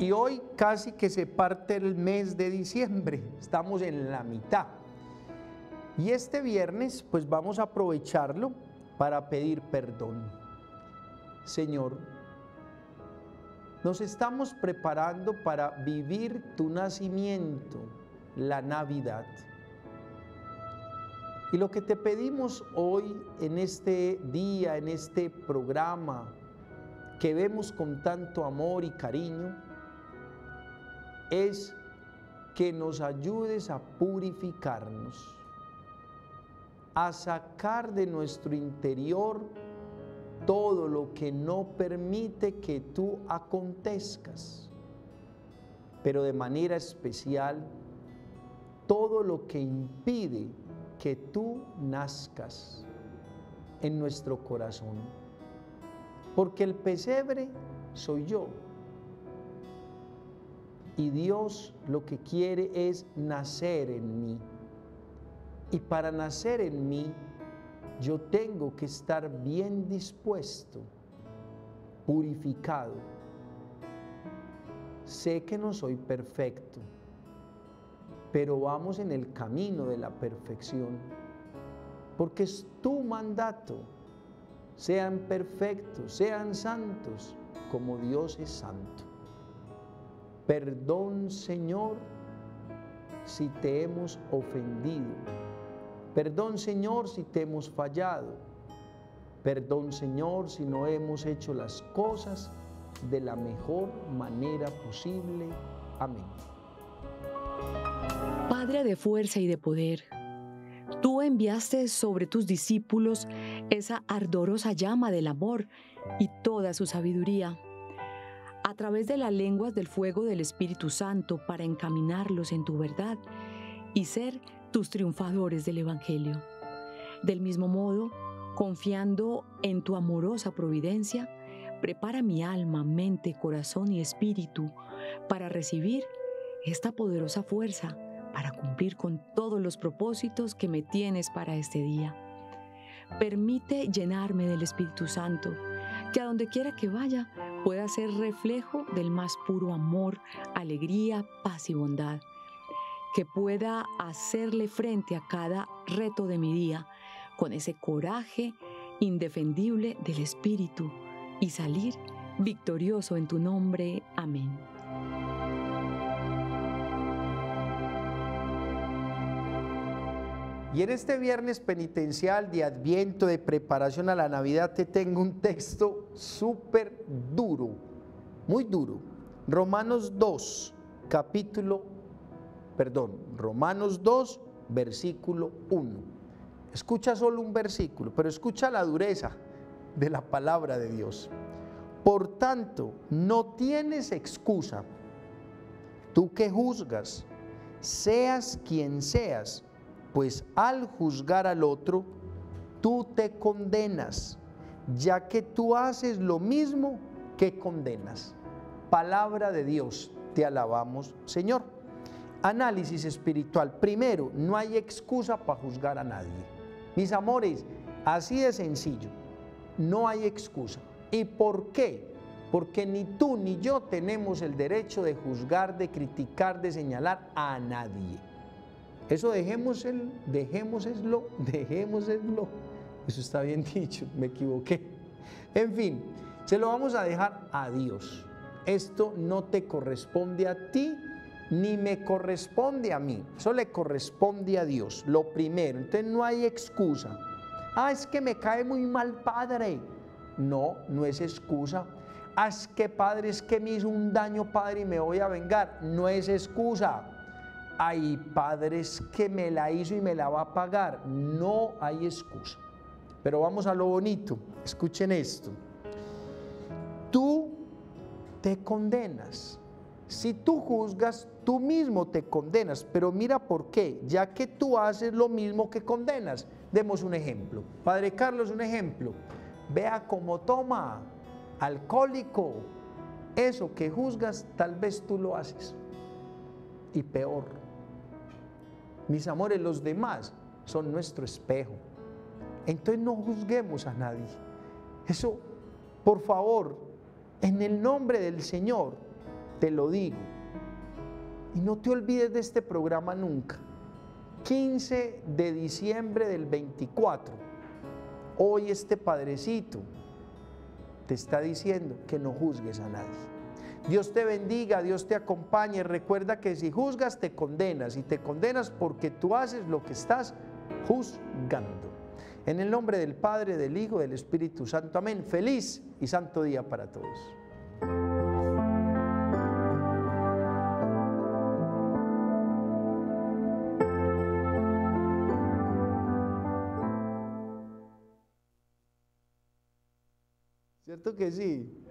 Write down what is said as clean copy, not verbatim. Y hoy casi que se parte el mes de diciembre, estamos en la mitad. Y este viernes pues vamos a aprovecharlo para pedir perdón. Señor, nos estamos preparando para vivir tu nacimiento, la Navidad. Y lo que te pedimos hoy, en este día, en este programa que vemos con tanto amor y cariño, es que nos ayudes a purificarnos, a sacar de nuestro interior todo lo que no permite que tú acontezcas, pero de manera especial todo lo que impide que tú nazcas en nuestro corazón, porque el pesebre soy yo y Dios lo que quiere es nacer en mí, y para nacer en mí yo tengo que estar bien dispuesto, purificado. Sé que no soy perfecto, pero vamos en el camino de la perfección, porque es tu mandato: sean perfectos, sean santos, como Dios es santo. Perdón, Señor, si te hemos ofendido. Perdón, Señor, si te hemos fallado. Perdón, Señor, si no hemos hecho las cosas de la mejor manera posible. Amén. Padre de fuerza y de poder, tú enviaste sobre tus discípulos esa ardorosa llama del amor y toda su sabiduría, a través de las lenguas del fuego del Espíritu Santo, para encaminarlos en tu verdad y ser tus triunfadores del Evangelio. Del mismo modo, confiando en tu amorosa providencia, prepara mi alma, mente, corazón y espíritu para recibir esta poderosa fuerza para cumplir con todos los propósitos que me tienes para este día. Permite llenarme del Espíritu Santo, que a donde quiera que vaya pueda ser reflejo del más puro amor, alegría, paz y bondad, que pueda hacerle frente a cada reto de mi día con ese coraje indefendible del Espíritu y salir victorioso en tu nombre. Amén. Y en este viernes penitencial de Adviento, de preparación a la Navidad, te tengo un texto súper duro, muy duro. Romanos 2, versículo 1. Escucha solo un versículo, pero escucha la dureza de la palabra de Dios. Por tanto, no tienes excusa, tú que juzgas, seas quien seas, pues al juzgar al otro, tú te condenas, ya que tú haces lo mismo que condenas. Palabra de Dios, te alabamos, Señor. Análisis espiritual. Primero, no hay excusa para juzgar a nadie. Mis amores, así de sencillo, no hay excusa. ¿Y por qué? Porque ni tú ni yo tenemos el derecho de juzgar, de criticar, de señalar a nadie. Eso dejémoslo. Eso está bien dicho, me equivoqué. En fin, se lo vamos a dejar a Dios. Esto no te corresponde a ti, ni me corresponde a mí. Eso le corresponde a Dios, lo primero. Entonces no hay excusa. Ah, es que me cae muy mal, padre. No, no es excusa. Ah, es que, padre, es que me hizo un daño, padre, y me voy a vengar. No es excusa. Ay, padre, es que me la hizo y me la va a pagar. No hay excusa. Pero vamos a lo bonito. Escuchen esto. Tú te condenas. Si tú juzgas, tú mismo te condenas, pero mira por qué, ya que tú haces lo mismo que condenas. Demos un ejemplo. Padre Carlos, un ejemplo. Vea cómo toma, alcohólico. Eso que juzgas, tal vez tú lo haces. Y peor. Mis amores, los demás son nuestro espejo. Entonces no juzguemos a nadie. Eso, por favor, en el nombre del Señor. te lo digo. Y no te olvides de este programa nunca. 15 de diciembre del 24, hoy este padrecito te está diciendo que no juzgues a nadie. Dios te bendiga, Dios te acompañe. Recuerda que si juzgas te condenas, y te condenas porque tú haces lo que estás juzgando. En el nombre del Padre, del Hijo, del Espíritu Santo. Amén. Feliz y santo día para todos. ¿Cierto que sí?